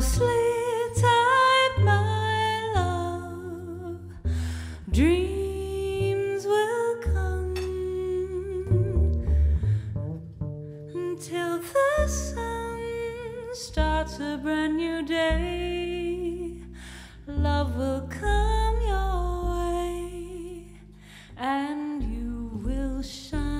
closely tied, my love. Dreams will come until the sun starts a brand new day. Love will come your way and you will shine.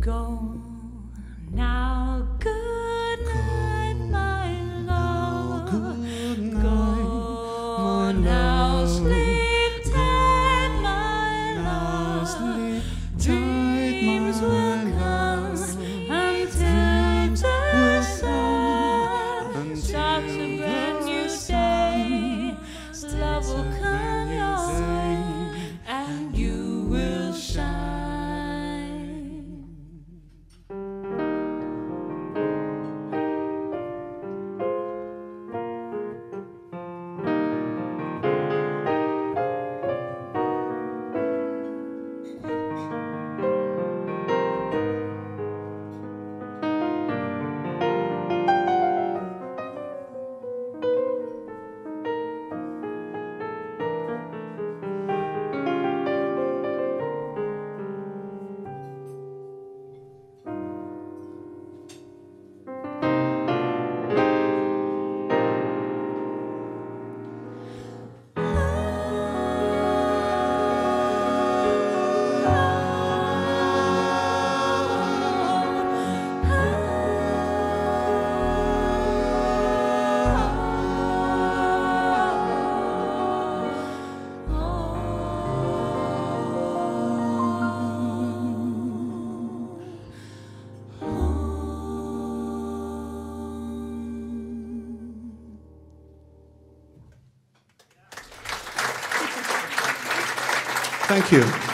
Go now, good night, my love. Go now, sleep tight, my love. Dreams will come until the sun starts a brand new day. Love will come your way and you. Thank you.